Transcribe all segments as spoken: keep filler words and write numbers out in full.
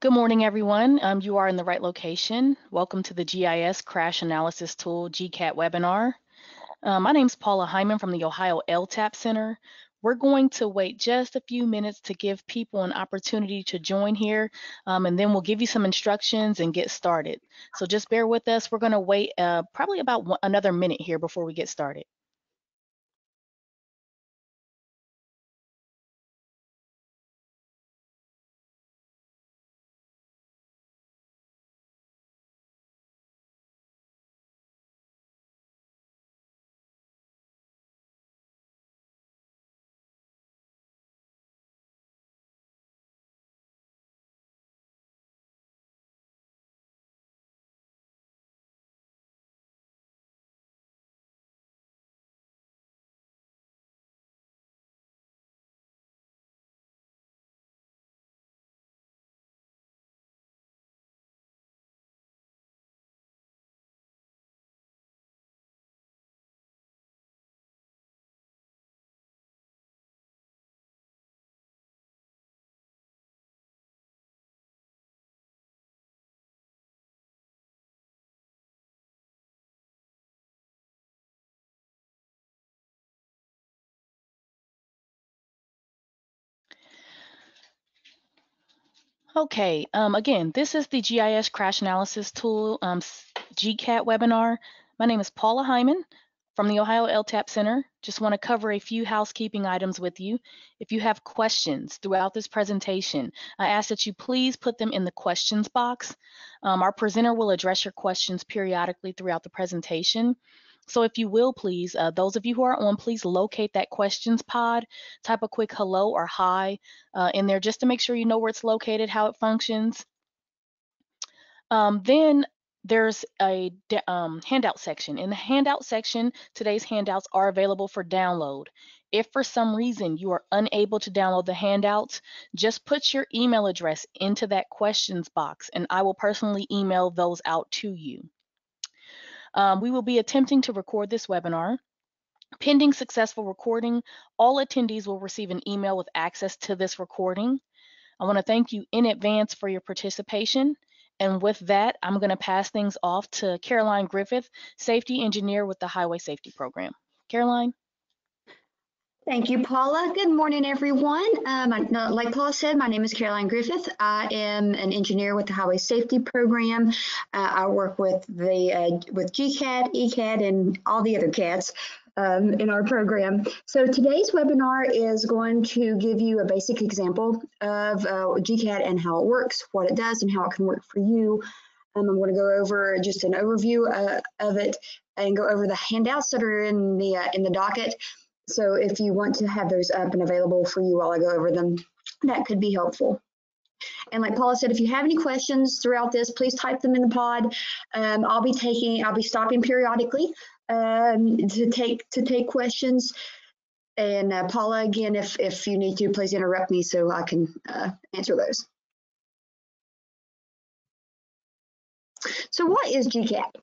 Good morning, everyone. Um, you are in the right location. Welcome to the G I S Crash Analysis Tool G CAT webinar. Um, my name is Paula Hyman from the Ohio L TAP Center. We're going to wait just a few minutes to give people an opportunity to join here, um, and then we'll give you some instructions and get started. So just bear with us. We're going to wait uh, probably about one, another minute here before we get started. Okay, um, again, this is the G I S Crash Analysis Tool um, G CAT webinar. My name is Paula Hyman from the Ohio L TAP Center. Just want to cover a few housekeeping items with you. If you have questions throughout this presentation, I ask that you please put them in the questions box. Um, our presenter will address your questions periodically throughout the presentation. So if you will, please, uh, those of you who are on, please locate that questions pod, type a quick hello or hi uh, in there just to make sure you know where it's located, how it functions. Um, then there's a um, handout section. In the handout section, today's handouts are available for download. If for some reason you are unable to download the handouts, just put your email address into that questions box and I will personally email those out to you. Um, we will be attempting to record this webinar. Pending successful recording, all attendees will receive an email with access to this recording. I want to thank you in advance for your participation. And with that, I'm going to pass things off to Caroline Griffith, Safety Engineer with the Highway Safety Program. Caroline. Thank you, Paula. Good morning, everyone. Um, I, like Paula said, my name is Caroline Griffith. I am an engineer with the Highway Safety Program. Uh, I work with the uh, with G CAT, E CAT, and all the other CATs um, in our program. So today's webinar is going to give you a basic example of uh, G CAT and how it works, what it does, and how it can work for you. Um, I'm going to go over just an overview uh, of it and go over the handouts that are in the uh, in the docket. So if you want to have those up and available for you while I go over them, that could be helpful. And like Paula said, if you have any questions throughout this, please type them in the pod. Um, I'll be taking, I'll be stopping periodically um, to take to take questions. And uh, Paula, again, if if you need to, please interrupt me so I can uh, answer those. So what is G CAT?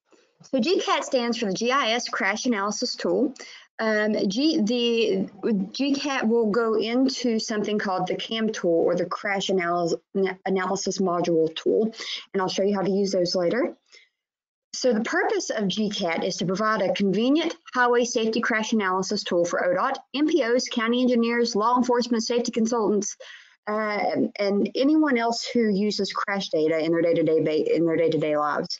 So G CAT stands for the G I S Crash Analysis Tool. Um, G, the G CAT will go into something called the CAM tool, or the Crash Analysis, Analysis Module tool, and I'll show you how to use those later. So the purpose of G CAT is to provide a convenient highway safety crash analysis tool for O DOT, M P Os, county engineers, law enforcement, safety consultants, uh, and anyone else who uses crash data in their day-to-day in their day-to-day lives.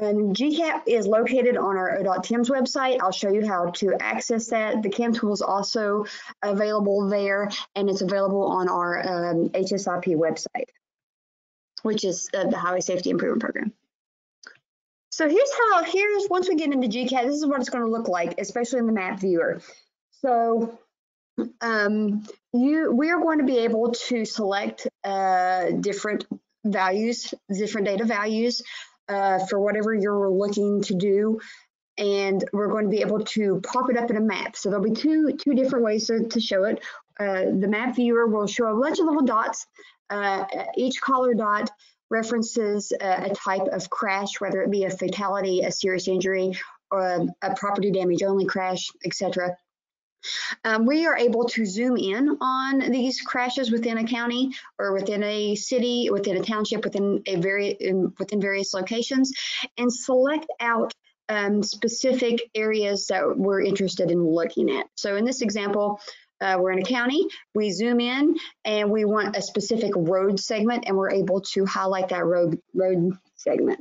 Um, G CAT is located on our O DOT TIMS website. I'll show you how to access that. The CAM tool is also available there, and it's available on our um, H S I P website, which is uh, the Highway Safety Improvement Program. So here's how, here's, once we get into G CAT, this is what it's going to look like, especially in the map viewer. So um, you, we are going to be able to select uh, different values, different data values, Uh, for whatever you're looking to do, and we're going to be able to pop it up in a map. So there'll be two two different ways to, to show it. Uh, the map viewer will show a bunch of little dots. Uh, each color dot references a, a type of crash, whether it be a fatality, a serious injury, or a, a property damage only crash, et cetera. Um, we are able to zoom in on these crashes within a county or within a city, within a township, within a very in, within various locations, and select out um, specific areas that we're interested in looking at. So in this example, Uh, we're in a county, we zoom in, and we want a specific road segment, and we're able to highlight that road, road segment.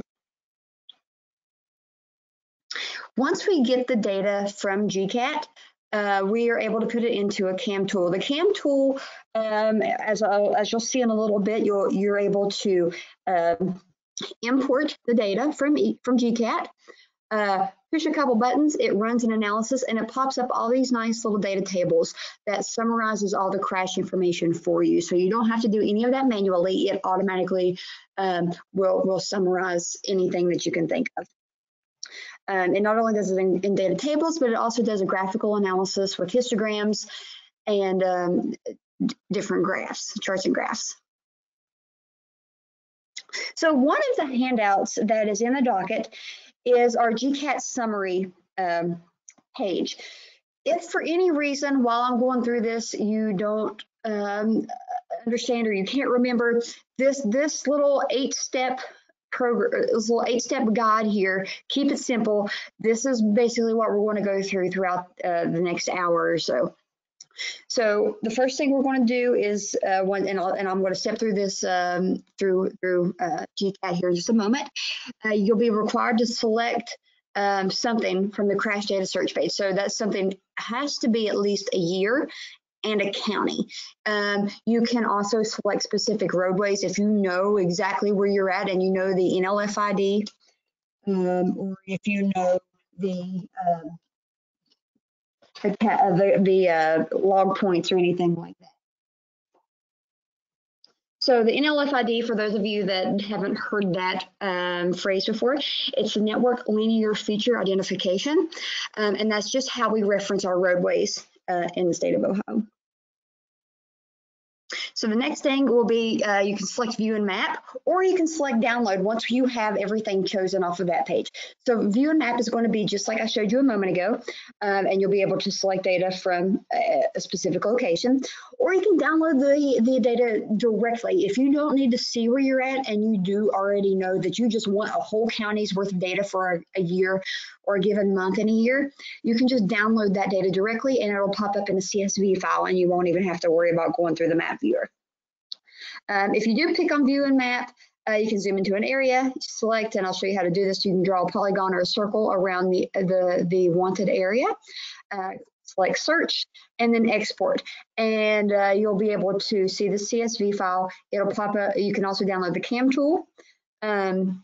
Once we get the data from G CAT, uh, we are able to put it into a CAM tool. The CAM tool, um, as, uh, as you'll see in a little bit, you'll, you're able to um, import the data from, from G CAT. Uh, push a couple buttons, it runs an analysis, and it pops up all these nice little data tables that summarizes all the crash information for you. So you don't have to do any of that manually. It automatically um, will, will summarize anything that you can think of. Um, and not only does it in, in data tables, but it also does a graphical analysis with histograms and um, different graphs, charts and graphs. So one of the handouts that is in the docket is our G CAT summary um, page. If for any reason while I'm going through this you don't um, understand or you can't remember, this this little eight-step program, this little eight-step guide here, keep it simple. This is basically what we're going to go through throughout uh, the next hour or so. So the first thing we're going to do is uh, one, and, I'll, and I'm going to step through this um, through through uh, G CAT here in just a moment. Uh, you'll be required to select um, something from the crash data search page. So that's something has to be at least a year and a county. Um, you can also select specific roadways if you know exactly where you're at and you know the N L F I D, um, or if you know the um, the, the, the uh, log points or anything like that. So the N L F I D, for those of you that haven't heard that um, phrase before, it's the Network Linear Feature Identification, um, and that's just how we reference our roadways uh, in the state of Ohio. So the next thing will be uh, you can select view and map, or you can select download once you have everything chosen off of that page. So view and map is going to be just like I showed you a moment ago, um, and you'll be able to select data from a, a specific location, or you can download the, the data directly. If you don't need to see where you're at and you do already know that you just want a whole county's worth of data for a, a year or a given month in a year, you can just download that data directly and it'll pop up in a C S V file and you won't even have to worry about going through the map viewer. Um, if you do click on view and map, uh, you can zoom into an area, select, and I'll show you how to do this. You can draw a polygon or a circle around the, the, the wanted area, uh, select search, and then export. And uh, you'll be able to see the C S V file. It'll pop up. You can also download the CAM tool. Um,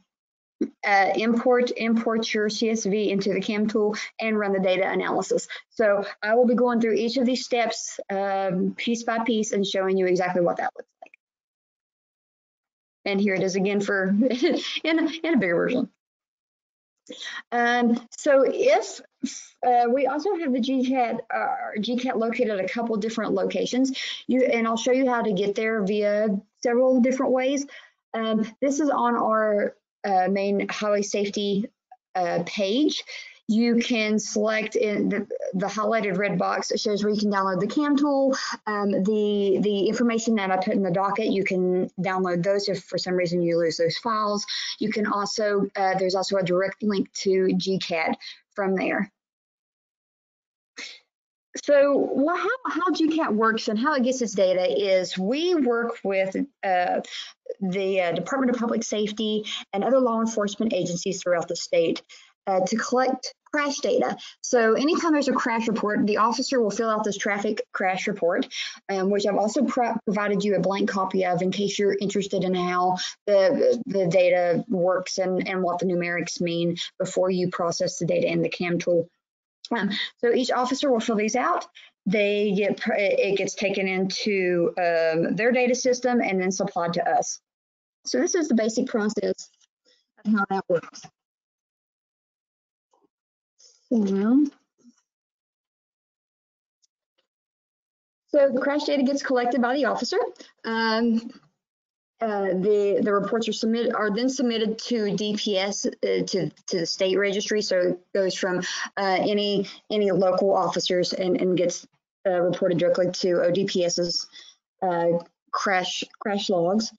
Uh, import import your C S V into the CAM tool and run the data analysis. So I will be going through each of these steps um, piece by piece and showing you exactly what that looks like. And here it is again for in, a, in a bigger version. Um, so if uh, we also have the G CAT, uh, G CAT located at a couple different locations, you and I'll show you how to get there via several different ways. Um, this is on our Uh, main highway safety uh, page. You can select in the, the highlighted red box. It shows where you can download the CAM tool. Um, the, the information that I put in the docket, you can download those if for some reason you lose those files. You can also, uh, there's also a direct link to G CAT from there. So well, how, how G CAT works and how it gets its data is we work with uh, the uh, Department of Public Safety and other law enforcement agencies throughout the state uh, to collect crash data. So anytime there's a crash report, the officer will fill out this traffic crash report, um, which I've also pro provided you a blank copy of in case you're interested in how the, the data works and, and what the numerics mean before you process the data in the CAM tool. Um, so each officer will fill these out. They get it gets taken into um, their data system and then supplied to us. So this is the basic process of how that works. So, so the crash data gets collected by the officer. Um, Uh, the the reports are submitted are then submitted to D P S uh, to to the state registry, so it goes from uh, any any local officers and, and gets uh, reported directly to O D P S's uh, crash crash logs.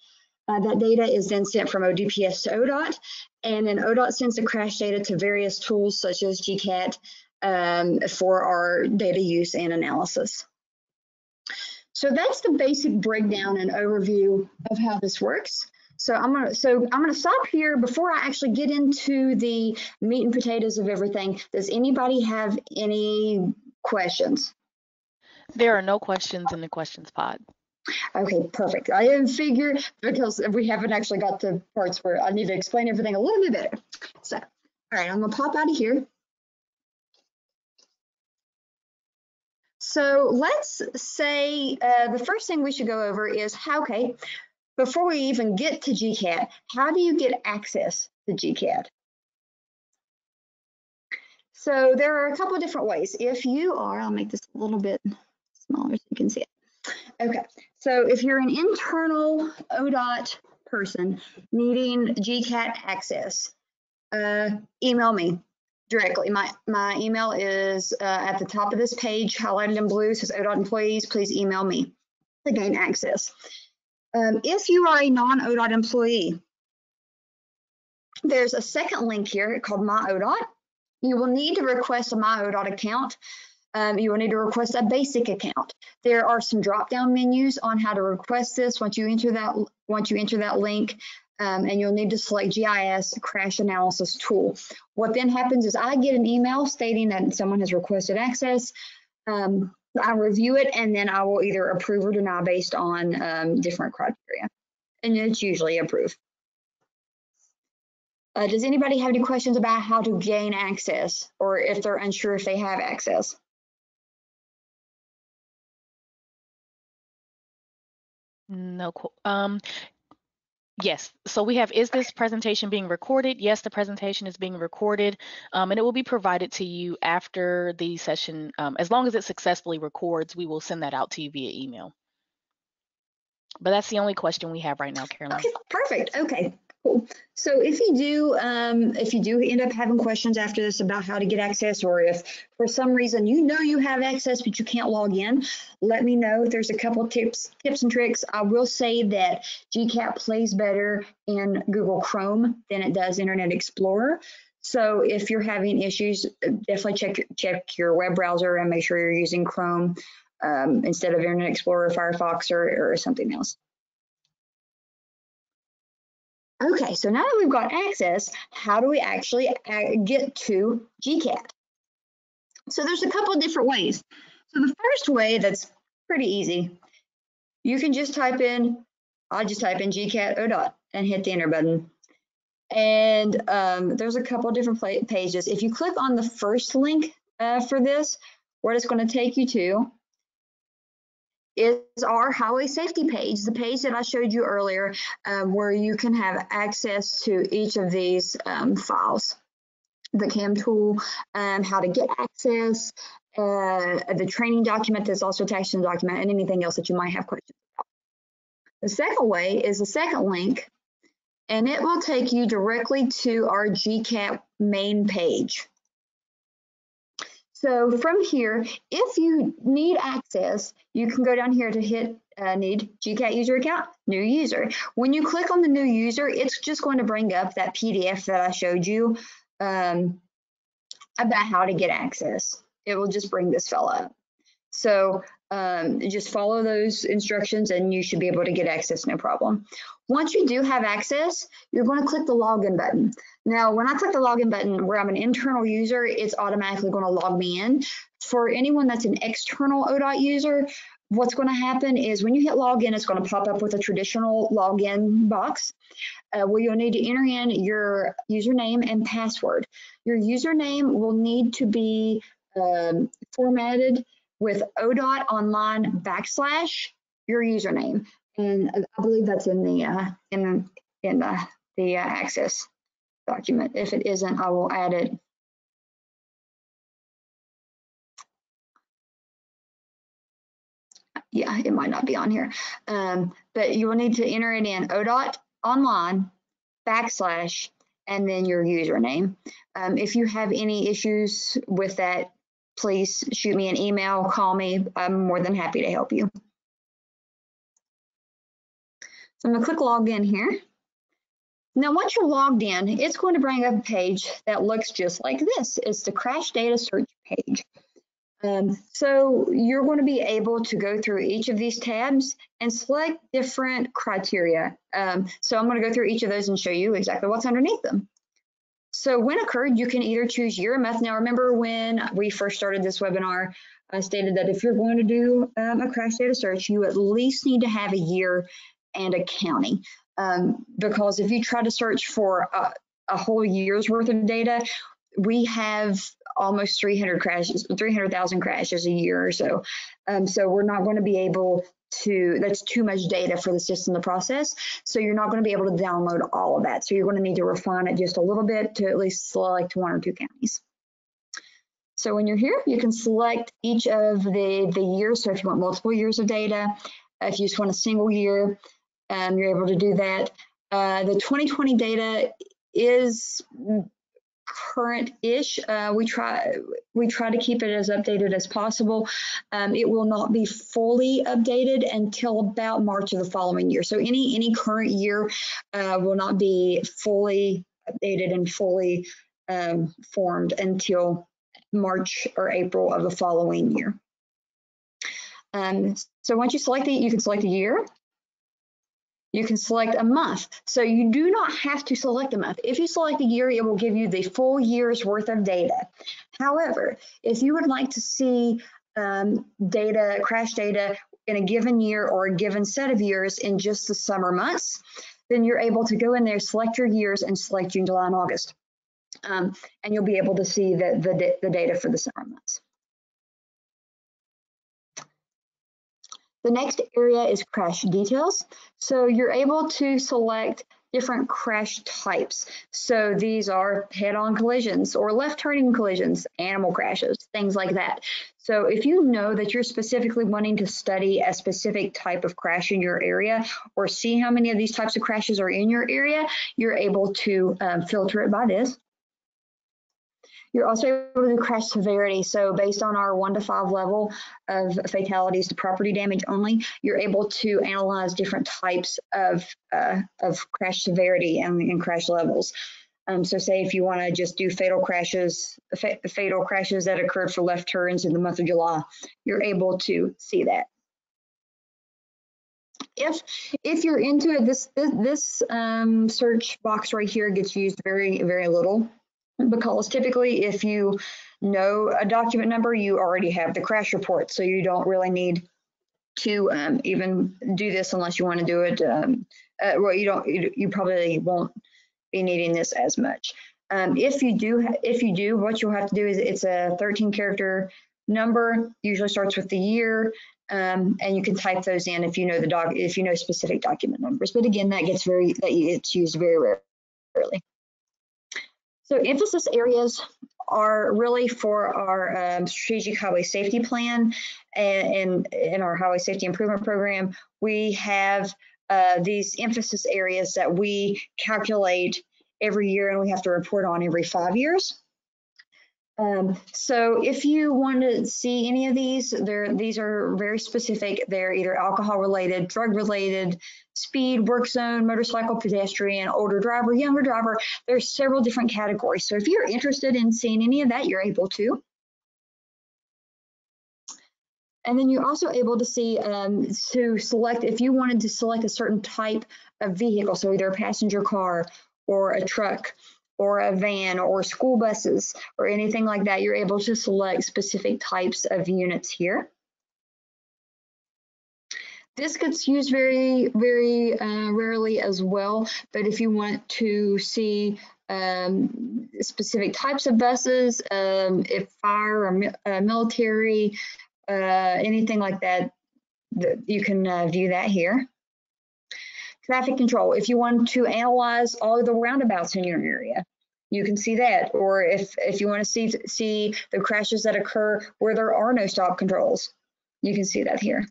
Uh, that data is then sent from O D P S to O DOT, and then O DOT sends the crash data to various tools such as G CAT um, for our data use and analysis. So that's the basic breakdown and overview of how this works. So I'm gonna so I'm gonna stop here before I actually get into the meat and potatoes of everything. Does anybody have any questions? There are no questions in the questions pod. Okay, perfect. I didn't figure, because we haven't actually got the parts where I need to explain everything a little bit better. So, all right, I'm gonna pop out of here. So let's say uh, the first thing we should go over is how, okay, before we even get to G CAT, how do you get access to G CAT? So there are a couple of different ways. If you are, I'll make this a little bit smaller so you can see it. Okay, so if you're an internal O DOT person needing G CAT access, uh, email me directly. My, my email is uh, at the top of this page, highlighted in blue, says O DOT employees, please email me to gain access. Um, if you are a non-O DOT employee, there's a second link here called My O DOT. You will need to request a My O DOT account. Um, you will need to request a basic account. There are some drop-down menus on how to request this once you enter that once you enter that link, um, and you'll need to select G I S Crash Analysis Tool. What then happens is I get an email stating that someone has requested access. Um, I review it, and then I will either approve or deny based on um, different criteria, and it's usually approve. Uh, does anybody have any questions about how to gain access, or if they're unsure if they have access? No, um, yes, so we have, is this presentation being recorded? Yes, the presentation is being recorded, um, and it will be provided to you after the session. Um, as long as it successfully records, we will send that out to you via email. But that's the only question we have right now, Caroline. Okay, perfect. Okay, cool. So if you do, um, if you do end up having questions after this about how to get access, or if for some reason you know you have access but you can't log in, let me know. There's a couple of tips, tips and tricks. I will say that G CAT plays better in Google Chrome than it does Internet Explorer. So if you're having issues, definitely check check your web browser and make sure you're using Chrome um, instead of Internet Explorer, Firefox, or, or something else. Okay, so now that we've got access, how do we actually get to G CAT? So there's a couple of different ways. So the first way, that's pretty easy. You can just type in, I'll just type in G CAT O DOT and hit the enter button. And um, there's a couple of different pages. If you click on the first link uh, for this, where it's going to take you to is our highway safety page, the page that I showed you earlier, um, where you can have access to each of these um, files, the CAM tool, um, how to get access, uh, the training document that's also attached to the document, and anything else that you might have questions about. The second way is the second link, and it will take you directly to our G CAT main page. So from here, if you need access, you can go down here to hit uh, need G CAT user account, new user. When you click on the new user, it's just going to bring up that P D F that I showed you um, about how to get access. It will just bring this fella up. So um, just follow those instructions and you should be able to get access, no problem. Once you do have access, you're going to click the login button. Now, when I click the login button where I'm an internal user, it's automatically going to log me in. For anyone that's an external O DOT user, what's going to happen is when you hit login, it's going to pop up with a traditional login box uh, where you'll need to enter in your username and password. Your username will need to be um, formatted with O DOT online backslash your username. And I believe that's in the uh, in in the the uh, access document. If it isn't, I will add it. Yeah, it might not be on here, um, but you will need to enter it in O DOT online backslash and then your username. Um, if you have any issues with that please shoot me an email, call me. I'm more than happy to help you. So I'm going to click log in here. Now, once you're logged in, it's going to bring up a page that looks just like this. It's the crash data search page. Um, so you're going to be able to go through each of these tabs and select different criteria. Um, so I'm going to go through each of those and show you exactly what's underneath them. So when occurred, you can either choose year or month. Now, remember when we first started this webinar, I stated that if you're going to do um, a crash data search, you at least need to have a year and a county. Um, because if you try to search for a, a whole year's worth of data, we have almost three hundred crashes, three hundred thousand crashes a year or so. Um, so we're not going to be able to, that's too much data for the system to process. So you're not going to be able to download all of that. So you're going to need to refine it just a little bit to at least select one or two counties. So when you're here, you can select each of the, the years. So if you want multiple years of data, if you just want a single year, Um, you're able to do that. Uh, the twenty twenty data is current-ish. Uh, we try we try to keep it as updated as possible. Um, it will not be fully updated until about March of the following year. So any any current year uh, will not be fully updated and fully um, formed until March or April of the following year. Um, so once you select it, you can select a year. You can select a month. So you do not have to select a month. If you select a year, it will give you the full year's worth of data. However, if you would like to see um, data, crash data in a given year or a given set of years in just the summer months, then you're able to go in there, select your years, and select June, July, and August. Um, and you'll be able to see the, the, the data for the summer months. The next area is crash details. So you're able to select different crash types. So these are head-on collisions or left-turning collisions, animal crashes, things like that. So if you know that you're specifically wanting to study a specific type of crash in your area or see how many of these types of crashes are in your area, you're able to um, filter it by this. You're also able to do crash severity. So based on our one to five level of fatalities to property damage only, you're able to analyze different types of, uh, of crash severity and, and crash levels. Um, so say if you wanna just do fatal crashes, fa fatal crashes that occurred for left turns in the month of July, you're able to see that. If if you're into it, this, this um, search box right here gets used very, very little. Because typically if you know a document number, you already have the crash report, so you don't really need to um, even do this unless you want to do it. Um, uh, well, you don't. You, you probably won't be needing this as much. Um, if you do, if you do, what you'll have to do is it's a thirteen character number. Usually starts with the year, um, and you can type those in if you know the doc, if you know specific document numbers. But again, that gets very that it's used very rarely. So emphasis areas are really for our um, strategic highway safety plan, and in our highway safety improvement program, we have uh, these emphasis areas that we calculate every year and we have to report on every five years. Um, so if you want to see any of these, they're, these are very specific. They're either alcohol related, drug related, speed, work zone, motorcycle, pedestrian, older driver, younger driver. There's several different categories. So if you're interested in seeing any of that, you're able to. And then you're also able to see, um, to select, if you wanted to select a certain type of vehicle, so either a passenger car or a truck, or a van or school buses or anything like that, you're able to select specific types of units here. This gets used very, very uh, rarely as well, but if you want to see um, specific types of buses, um, if fire or mi uh, military, uh, anything like that, th you can uh, view that here. Traffic control, if you want to analyze all of the roundabouts in your area, you can see that. Or if, if you want to see, see the crashes that occur where there are no stop controls, you can see that here.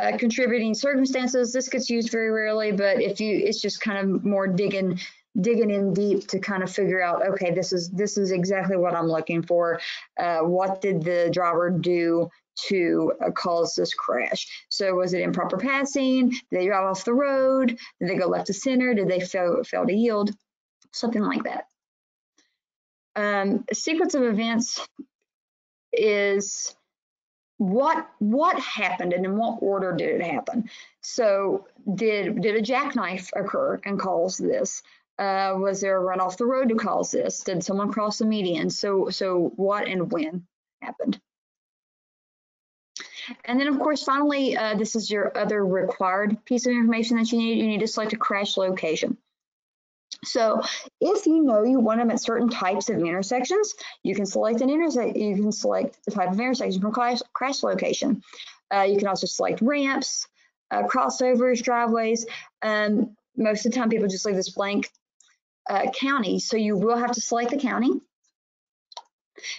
Uh, contributing circumstances, this gets used very rarely, but if you, it's just kind of more digging digging in deep to kind of figure out, okay, this is this is exactly what I'm looking for. Uh, what did the driver do to uh, cause this crash? So was it improper passing? Did they drive off the road? Did they go left to center? Did they fail, fail to yield? Something like that. Um, a sequence of events is what what happened and in what order did it happen. So did did a jackknife occur and cause this? Uh, was there a run off the road to cause this? Did someone cross the median? So so what and when happened? And then, of course, finally, uh, this is your other required piece of information that you need. You need to select a crash location. So if you know you want them at certain types of intersections, you can select an intersect. You can select the type of intersection from crash, crash location. Uh, you can also select ramps, uh, crossovers, driveways. Um, most of the time, people just leave this blank uh, county. So you will have to select the county.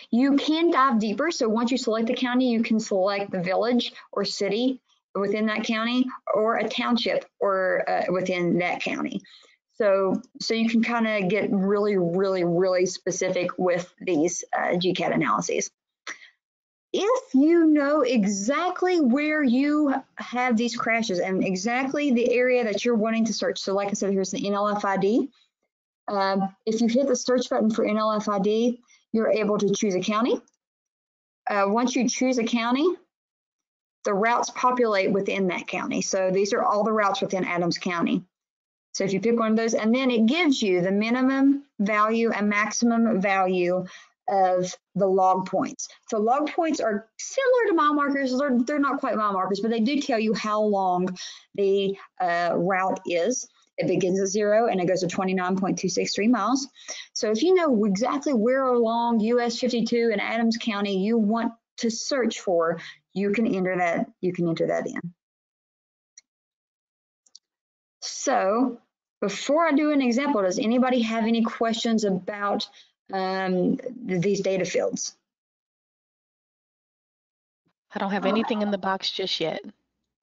You can dive deeper. So once you select the county, you can select the village or city within that county, or a township or uh, within that county. So, so you can kind of get really, really, really specific with these uh, G CAT analyses. If you know exactly where you have these crashes and exactly the area that you're wanting to search, so like I said, here's the N L F I D. Um, if you hit the search button for N L F I D, you're able to choose a county. Uh, once you choose a county, the routes populate within that county. So these are all the routes within Adams County. So if you pick one of those, and then it gives you the minimum value and maximum value of the log points. So log points are similar to mile markers. They're, they're not quite mile markers, but they do tell you how long the uh, route is. It begins at zero and it goes to twenty-nine point two six three miles. So if you know exactly where along U S fifty-two in Adams County you want to search for, you can enter that, you can enter that in. So, before I do an example, does anybody have any questions about um, these data fields? I don't have All anything right. in the box just yet.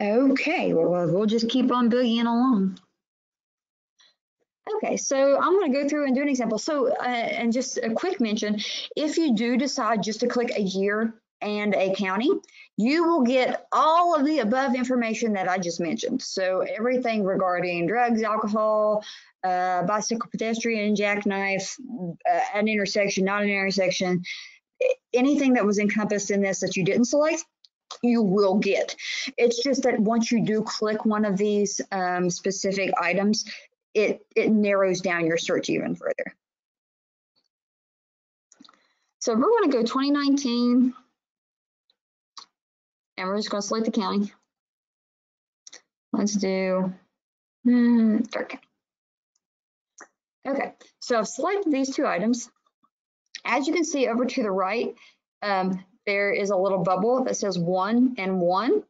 Okay, well, we'll just keep on boogieing along. Okay, so I'm going to go through and do an example. So, uh, and just a quick mention, if you do decide just to click a year and a county, you will get all of the above information that I just mentioned. So everything regarding drugs, alcohol, uh, bicycle, pedestrian, jackknife, uh, an intersection, not an intersection, anything that was encompassed in this that you didn't select, you will get. It's just that once you do click one of these um, specific items, it, it narrows down your search even further. So we're going to go twenty nineteen. And we're just going to select the county. Let's do hmm, Stark County. Okay, so I've selected these two items. As you can see over to the right, um, there is a little bubble that says one and one.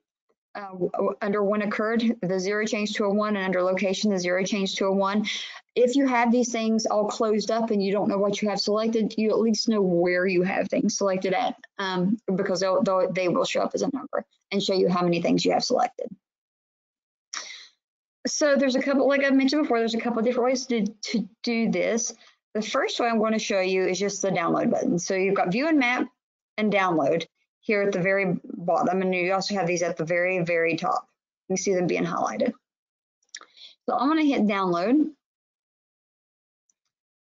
Uh, under one occurred, the zero changed to a one, and under location, the zero changed to a one. If you have these things all closed up and you don't know what you have selected, you at least know where you have things selected at, um, because they'll, they'll, they will show up as a number and show you how many things you have selected. So there's a couple, like I mentioned before, there's a couple of different ways to, to do this. The first one I'm going to show you is just the download button. So you've got view and map and download here at the very bottom, and you also have these at the very, very top. You see them being highlighted. So I'm going to hit download.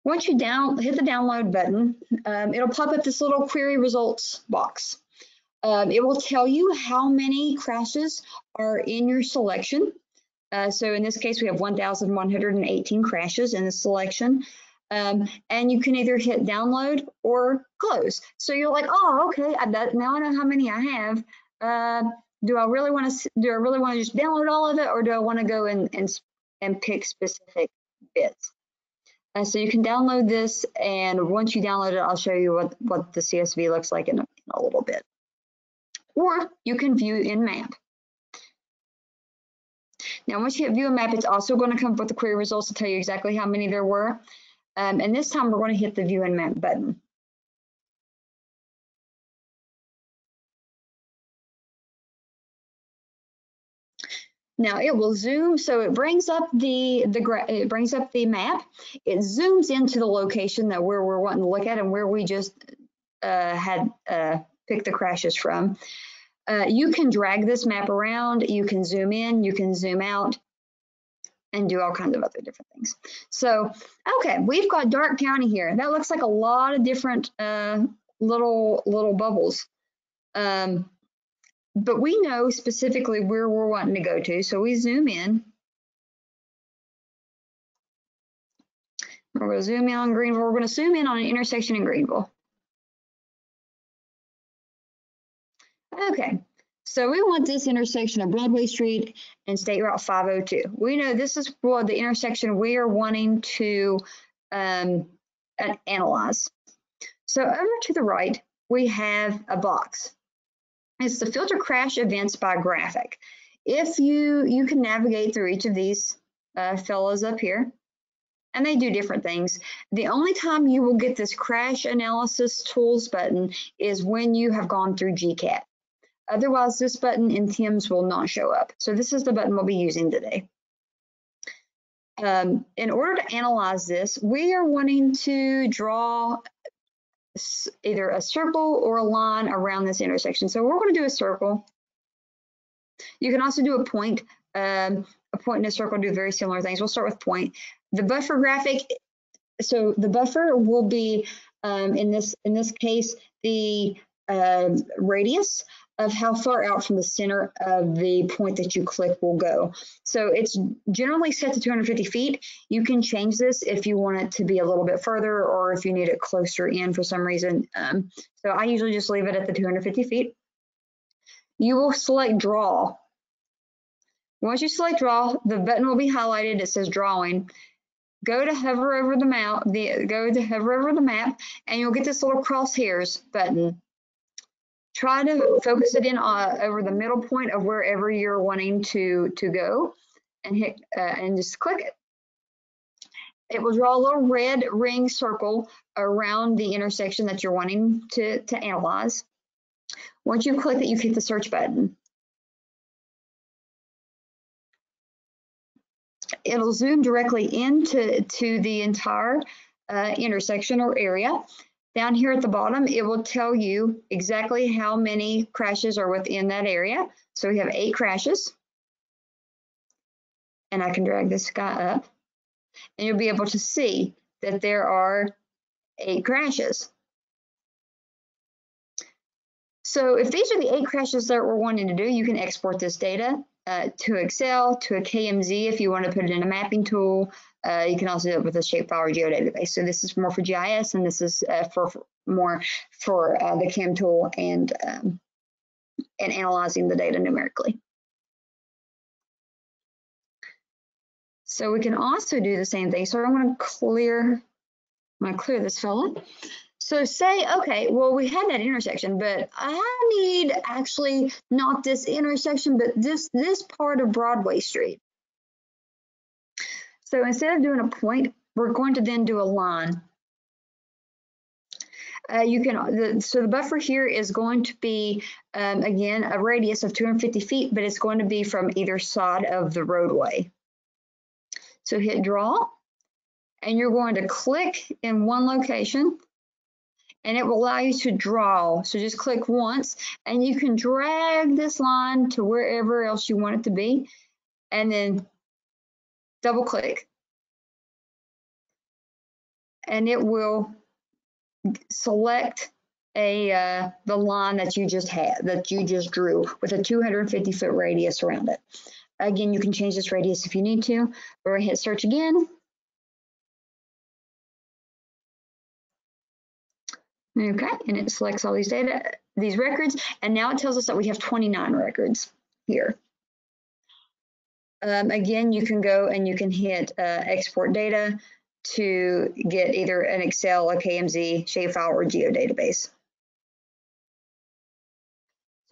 Once you down, hit the download button, um, it'll pop up this little query results box. Um, it will tell you how many crashes are in your selection. Uh, so in this case, we have one thousand one hundred eighteen crashes in the selection. Um, and you can either hit download or close. So you're like, oh, okay, I bet, now I know how many I have. Uh, do I really want to? Do I really want to just download all of it, or do I want to go and and and pick specific bits? Uh, so you can download this, and once you download it, I'll show you what what the C S V looks like in a, in a little bit. Or you can view in map. Now, once you hit view in map, it's also going to come up with the query results to tell you exactly how many there were. Um, and this time we're going to hit the view and map button. Now it will zoom, so it brings up the the it brings up the map. It zooms into the location that where we're wanting to look at and where we just uh, had uh, picked the crashes from. Uh, you can drag this map around. You can zoom in. You can zoom out, and do all kinds of other different things. So, okay, we've got Dark County here. That looks like a lot of different uh, little little bubbles. Um, but we know specifically where we're wanting to go to, so we zoom in. We're going to zoom in on Greenville. We're going to zoom in on an intersection in Greenville. Okay, so we want this intersection of Broadway Street and State Route five oh two. We know this is what the intersection we are wanting to um, analyze. So over to the right, we have a box. It's the filter crash events by graphic. If you, you can navigate through each of these uh, fellows up here, and they do different things. The only time you will get this crash analysis tools button is when you have gone through G CAT. Otherwise, this button in TIMS will not show up. So this is the button we'll be using today. Um, in order to analyze this, we are wanting to draw either a circle or a line around this intersection. So we're going to do a circle. You can also do a point. Um, a point and a circle do very similar things. We'll start with point. The buffer graphic, so the buffer will be, um, in this in this case, the uh, radius of how far out from the center of the point that you click will go. So it's generally set to two hundred fifty feet. You can change this if you want it to be a little bit further or if you need it closer in for some reason. Um, so I usually just leave it at the two hundred fifty feet. You will select draw. Once you select draw, the button will be highlighted. It says drawing. Go to hover over the map, the, go to hover over the map, and you'll get this little crosshairs button. Try to focus it in uh, over the middle point of wherever you're wanting to, to go and hit uh, and just click it. It will draw a little red ring circle around the intersection that you're wanting to, to analyze. Once you click it, you hit the search button. It'll zoom directly into to the entire uh, intersection or area. Down here at the bottom, it will tell you exactly how many crashes are within that area. So we have eight crashes. And I can drag this guy up. And you'll be able to see that there are eight crashes. So if these are the eight crashes that we're wanting to do, you can export this data uh, to Excel, to a K M Z if you want to put it in a mapping tool. Uh, you can also do it with a shapefile or geodatabase. So this is more for G I S, and this is uh, for, for more for uh, the CAM tool and um, and analyzing the data numerically. So we can also do the same thing. So I'm going to clear, I'm going to clear this fella. So say, okay, well, we had that intersection, but I need actually not this intersection, but this this part of Broadway Street. So instead of doing a point, we're going to then do a line. Uh, you can the, so the buffer here is going to be um, again a radius of two hundred fifty feet, but it's going to be from either side of the roadway. So hit draw, and you're going to click in one location, and it will allow you to draw. So just click once, and you can drag this line to wherever else you want it to be, and then double click, and it will select a uh, the line that you just had, that you just drew with a two hundred fifty foot radius around it. Again, you can change this radius if you need to. We're gonna hit search again. Okay, and it selects all these data, these records, and now it tells us that we have twenty-nine records here. Um, again, you can go and you can hit uh, export data to get either an Excel, a K M Z, shapefile, or geodatabase.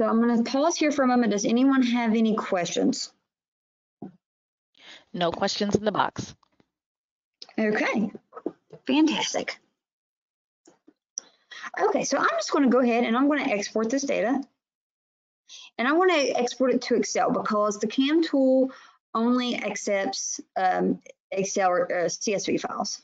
So I'm going to pause here for a moment. Does anyone have any questions? No questions in the box. Okay, fantastic. Okay, so I'm just going to go ahead and I'm going to export this data. And I want to export it to Excel because the CAM tool only accepts um, Excel or uh, C S V files.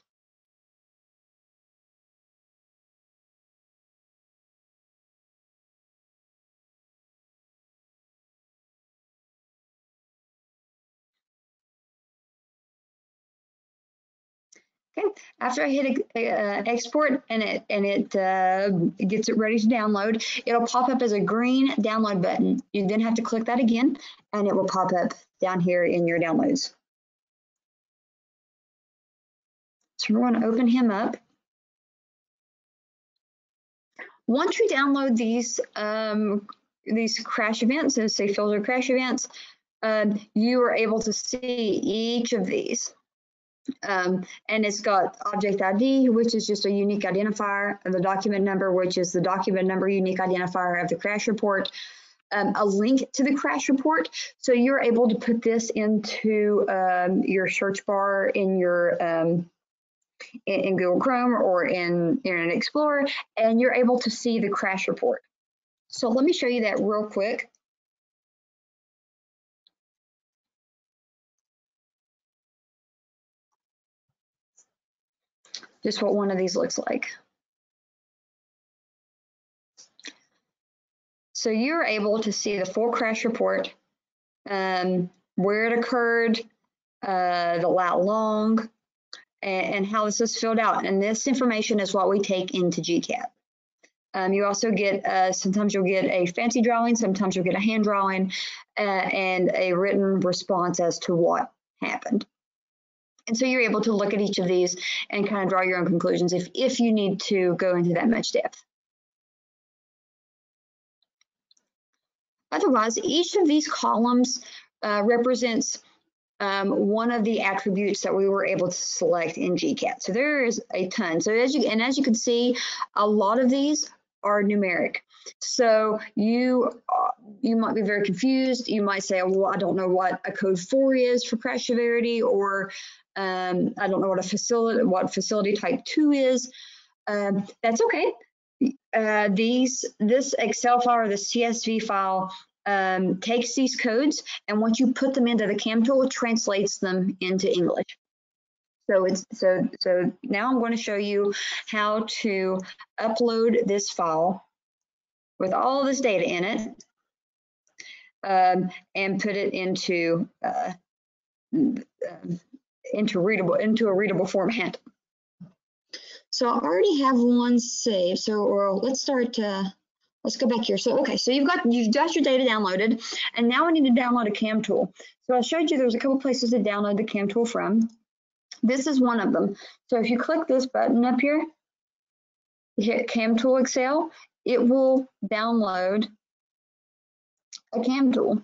Okay. After I hit uh, export and it and it uh, gets it ready to download, it'll pop up as a green download button. You then have to click that again, and it will pop up down here in your downloads. So we're going to open him up. Once you download these um, these crash events, so say filter crash events, um, you are able to see each of these. Um, and it's got object I D, which is just a unique identifier, and the document number, which is the document number unique identifier of the crash report, um, a link to the crash report. So you're able to put this into um, your search bar in your um, in, in Google Chrome or in Internet Explorer, and you're able to see the crash report. So let me show you that real quick. Just what one of these looks like. So you're able to see the full crash report, um, where it occurred, uh, the lat long, and, and how this is filled out. And this information is what we take into G CAT. Um, you also get, uh, sometimes you'll get a fancy drawing, sometimes you'll get a hand drawing, uh, and a written response as to what happened. And so you're able to look at each of these and kind of draw your own conclusions if, if you need to go into that much depth. Otherwise, each of these columns uh, represents um, one of the attributes that we were able to select in G CAT. So there is a ton. So as you, and as you can see, a lot of these are numeric. So you uh, you might be very confused. You might say, well, I don't know what a code four is for crash severity, or um, I don't know what a facility what facility type two is. Um, that's okay. Uh, these this Excel file or the C S V file um, takes these codes, and once you put them into the CAM tool, it translates them into English. So it's so so now I'm going to show you how to upload this file with all this data in it, um, and put it into uh, into readable into a readable format. So I already have one saved. So or let's start. Uh, let's go back here. So okay, so you've got you've got your data downloaded, and now we need to download a CAM tool. So I showed you there was a couple places to download the CAM tool from. This is one of them. So if you click this button up here, you hit CAM Tool Excel. It will download a CAM tool.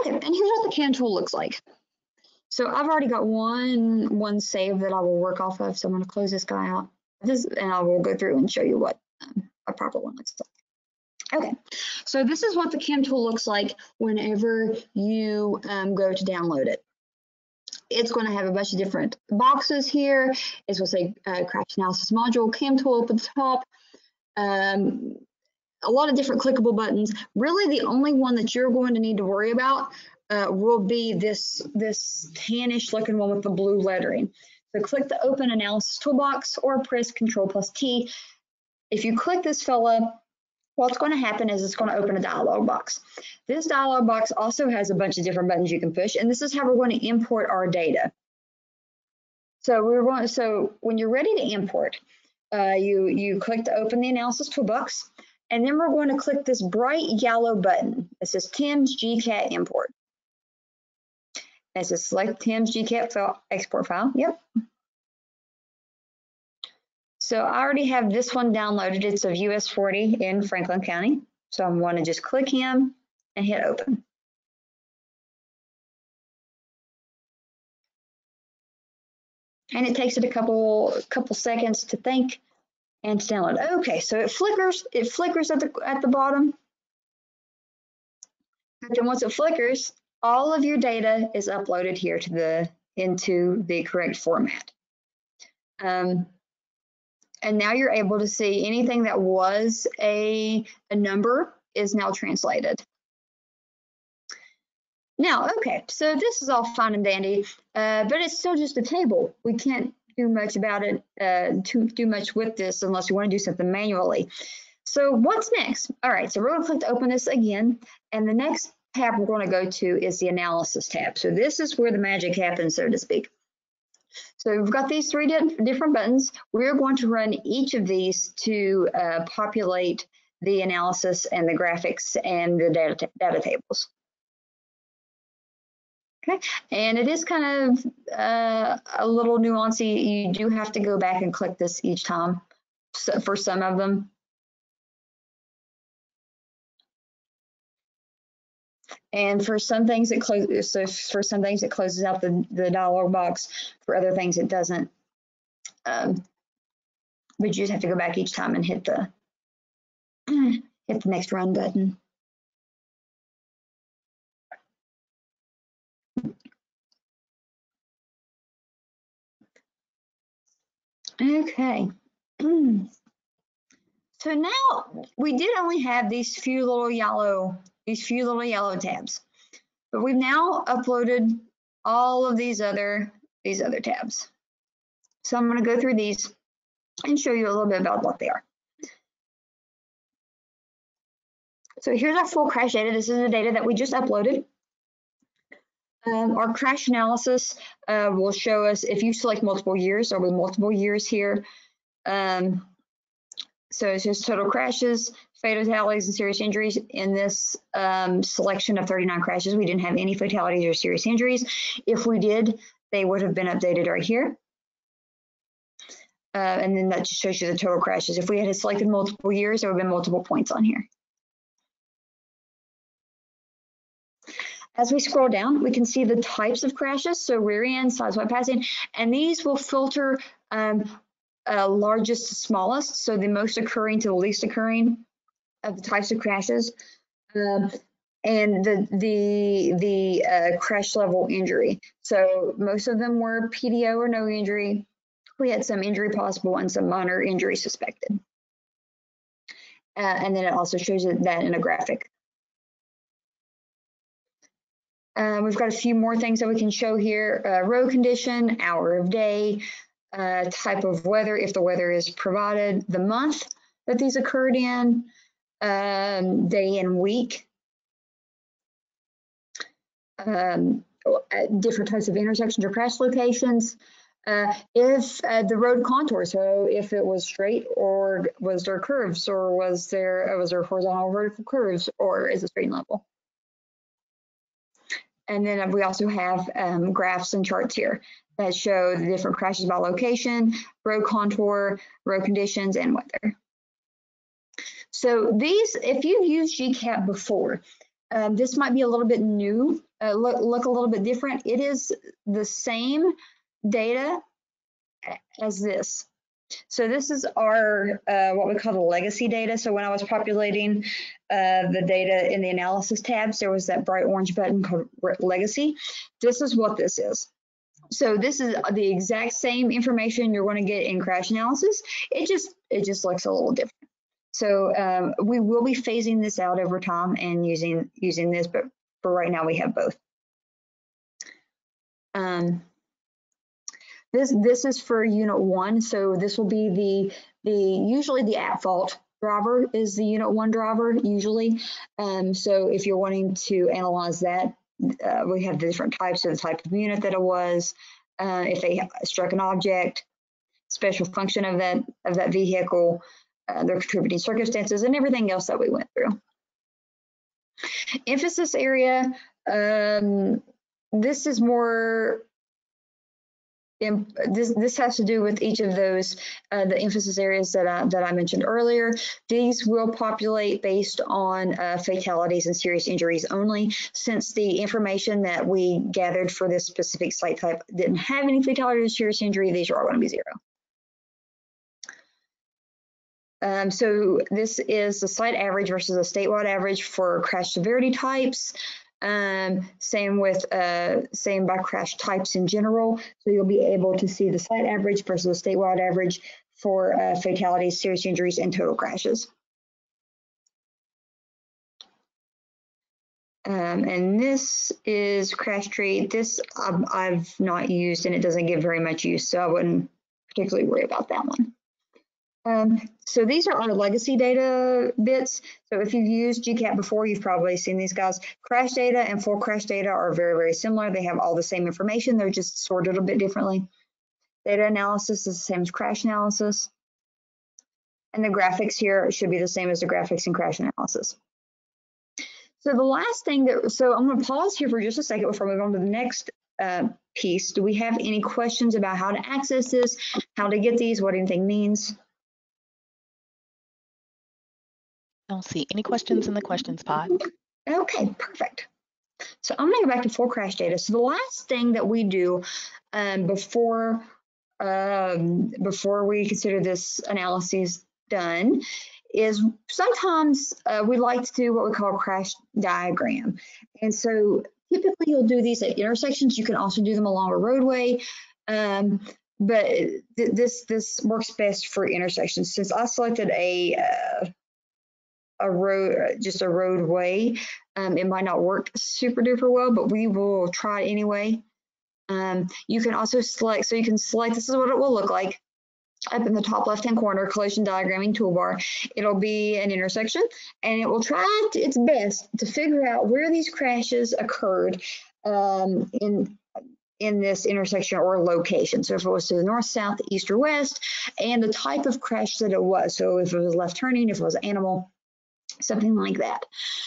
Okay, and here's what the CAM tool looks like. So I've already got one one save that I will work off of. So I'm going to close this guy out. This and I will go through and show you what um, a proper one looks like. Okay, so this is what the CAM tool looks like whenever you um, go to download it. It's going to have a bunch of different boxes here. It's going to say uh, crash analysis module, CAM tool up at the top. Um, a lot of different clickable buttons. Really, the only one that you're going to need to worry about Uh, will be this this tannish looking one with the blue lettering. So click the open analysis toolbox or press Control plus T. If you click this fella, what's going to happen is it's going to open a dialog box. This dialog box also has a bunch of different buttons you can push, and this is how we're going to import our data. So we're going. So when you're ready to import, uh, you you click to open the analysis toolbox, and then we're going to click this bright yellow button. It says TIMS G CAT import. It says select TIMS G CAT file, export file. Yep. So I already have this one downloaded. It's of U S forty in Franklin County. So I'm going to just click him and hit open. And it takes it a couple couple seconds to think and to download. Okay, so it flickers, it flickers at the at the bottom. And then once it flickers, all of your data is uploaded here to the into the correct format. Um, and now you're able to see anything that was a, a number is now translated. Now, okay, so this is all fine and dandy, uh, but it's still just a table. We can't do much about it, uh, too, do much with this unless you want to do something manually. So what's next? All right, so we're going to click to open this again, and the next tab we're going to go to is the analysis tab. So this is where the magic happens, so to speak. So we've got these three different buttons. We're going to run each of these to uh, populate the analysis and the graphics and the data, data tables. Okay, and it is kind of uh, a little nuancy. You do have to go back and click this each time for some of them. And for some things it closes, so for some things it closes out the, the dollar box, for other things it doesn't. Um, but you just have to go back each time and hit the hit the next run button. Okay. So now we did only have these few little yellow these few little yellow tabs, but we've now uploaded all of these other these other tabs. So I'm going to go through these and show you a little bit about what they are. So here's our full crash data. This is the data that we just uploaded. Um, our crash analysis uh, will show us if you select multiple years or with multiple years here. Um, so it's just total crashes, fatalities, and serious injuries. In this um, selection of thirty-nine crashes, we didn't have any fatalities or serious injuries. If we did, they would have been updated right here. Uh, and then that just shows you the total crashes. If we had selected multiple years, there would have been multiple points on here. As we scroll down, we can see the types of crashes, so rear end, sideswipe passing, and these will filter um, uh, largest to smallest, so the most occurring to the least occurring of the types of crashes, um, and the the the uh, crash level injury. So most of them were P D O or no injury. We had some injury possible and some minor injury suspected. Uh, and then it also shows that in a graphic. Uh, we've got a few more things that we can show here. Uh, road condition, hour of day, uh, type of weather, if the weather is provided, the month that these occurred in, um, day and week, um, different types of intersections or crash locations, uh, if uh, the road contour, so if it was straight or was there curves, or was there, was there horizontal or vertical curves, or is it straight and level? And then we also have um, graphs and charts here that show the different crashes by location, road contour, road conditions, and weather. So these, if you've used G CAT before, um, this might be a little bit new, uh, look, look a little bit different. It is the same data as this. So this is our, uh, what we call the legacy data. So when I was populating uh, the data in the analysis tabs, there was that bright orange button called legacy. This is what this is. So this is the exact same information you're going to get in crash analysis. It just, it just looks a little different. So um, we will be phasing this out over time and using, using this, but for right now we have both. Um, This, this is for unit one, so this will be the, the usually the at-fault driver is the unit one driver, usually. Um, so if you're wanting to analyze that, uh, we have the different types of the type of unit that it was, uh, if they struck an object, special function of that, of that vehicle, uh, their contributing circumstances, and everything else that we went through. Emphasis area, um, this is more... In, this, this has to do with each of those, uh, the emphasis areas that I, that I mentioned earlier. These will populate based on uh, fatalities and serious injuries only, since the information that we gathered for this specific site type didn't have any fatalities or serious injury. These are all going to be zero. Um, so this is the site average versus a statewide average for crash severity types. Um, same with uh, same by crash types in general. So you'll be able to see the site average versus the statewide average for uh, fatalities, serious injuries, and total crashes. Um, and this is crash tree. This I've, I've not used, and it doesn't give very much use, so I wouldn't particularly worry about that one. Um, so these are our legacy data bits. So if you've used GCAT before, you've probably seen these guys. Crash data and full crash data are very, very similar. They have all the same information. They're just sorted a bit differently. Data analysis is the same as crash analysis. And the graphics here should be the same as the graphics in crash analysis. So the last thing that, so I'm going to pause here for just a second before we move on to the next uh, piece. Do we have any questions about how to access this, how to get these, what anything means? I don't see any questions in the questions pod. Okay, perfect. So I'm going to go back to full crash data. So the last thing that we do um, before um, before we consider this analysis done is sometimes uh, we like to do what we call a crash diagram. And so typically you'll do these at intersections. You can also do them along a roadway. Um, but th this this works best for intersections. Since I selected a uh, a road, just a roadway, um, it might not work super duper well, but we will try anyway. Um, you can also select, so you can select, this is what it will look like up in the top left hand corner, collision diagramming toolbar. It'll be an intersection, and it will try to, its best to figure out where these crashes occurred um, in in this intersection or location. So if it was to the north, south, east, or west, and the type of crash that it was. So if it was left turning, if it was animal, something like that.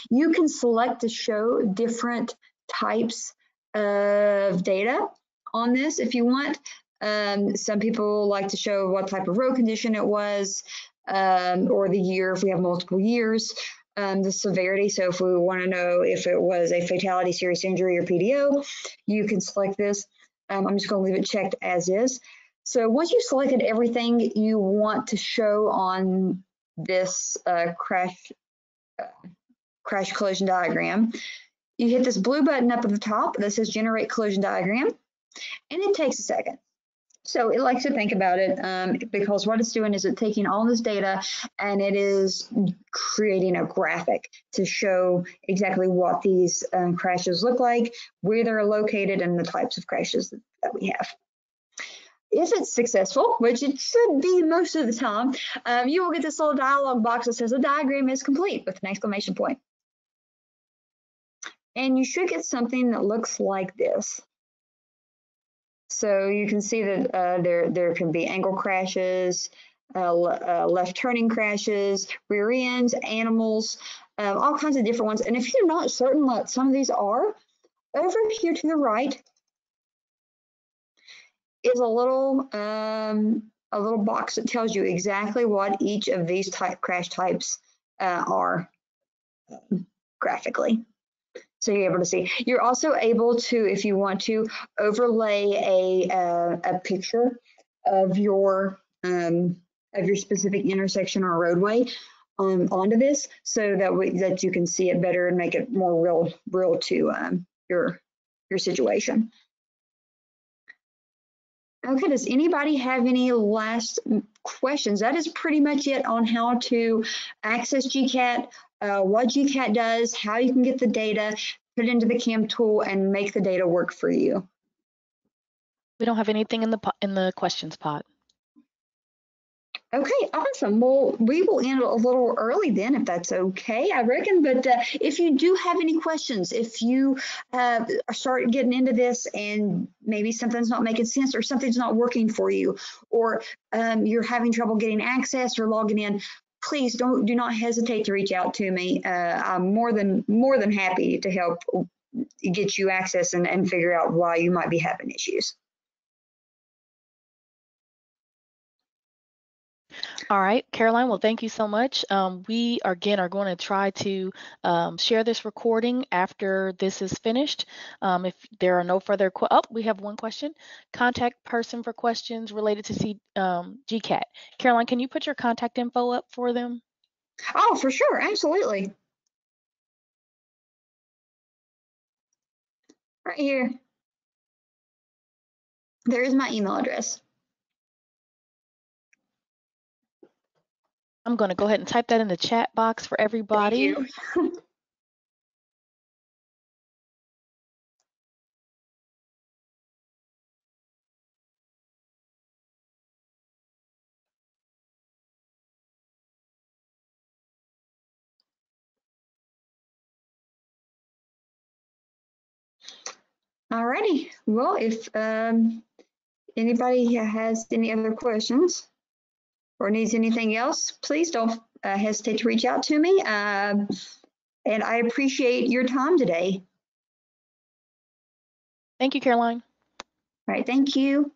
You can select to show different types of data on this if you want. Um, some people like to show what type of road condition it was, um, or the year if we have multiple years, um, the severity. So if we want to know if it was a fatality, serious injury, or P D O, you can select this. Um, I'm just going to leave it checked as is. So once you've selected everything you want to show on this uh, crash Uh, crash collision diagram, you hit this blue button up at the top that says generate collision diagram, and it takes a second. So it likes to think about it, um, because what it's doing is it's taking all this data and it is creating a graphic to show exactly what these um, crashes look like, where they're located, and the types of crashes that we have. If it's successful, which it should be most of the time, um, you will get this little dialog box that says the diagram is complete with an exclamation point. And you should get something that looks like this. So you can see that uh, there, there can be angle crashes, uh, uh, left turning crashes, rear ends, animals, uh, all kinds of different ones. And if you're not certain what some of these are, over here to the right, is a little um, a little box that tells you exactly what each of these type crash types uh, are graphically. So you're able to see. You're also able to, if you want to, overlay a uh, a picture of your um, of your specific intersection or roadway um, onto this, so that we, that you can see it better and make it more real real to um, your your situation. Okay, does anybody have any last questions? That is pretty much it on how to access GCAT, uh, what GCAT does, how you can get the data, put it into the CAM tool, and make the data work for you. We don't have anything in the in the questions pod. Okay, awesome. Well, we will end a little early then, if that's okay, I reckon. But uh, if you do have any questions, if you uh, start getting into this and maybe something's not making sense or something's not working for you, or um, you're having trouble getting access or logging in, please don't do not hesitate to reach out to me. Uh, I'm more than more than happy to help get you access and, and figure out why you might be having issues. All right, Caroline, well, thank you so much. Um, we, again, are going to try to um, share this recording after this is finished. Um, if there are no further qu oh, we have one question. Contact person for questions related to C um, G CAT. Caroline, can you put your contact info up for them? Oh, for sure. Absolutely. Right here. There is my email address. I'm going to go ahead and type that in the chat box for everybody. Thank you. Alrighty. Well, if um, anybody has any other questions or needs anything else, please don't uh, hesitate to reach out to me. Um, and I appreciate your time today. Thank you, Caroline. All right, thank you.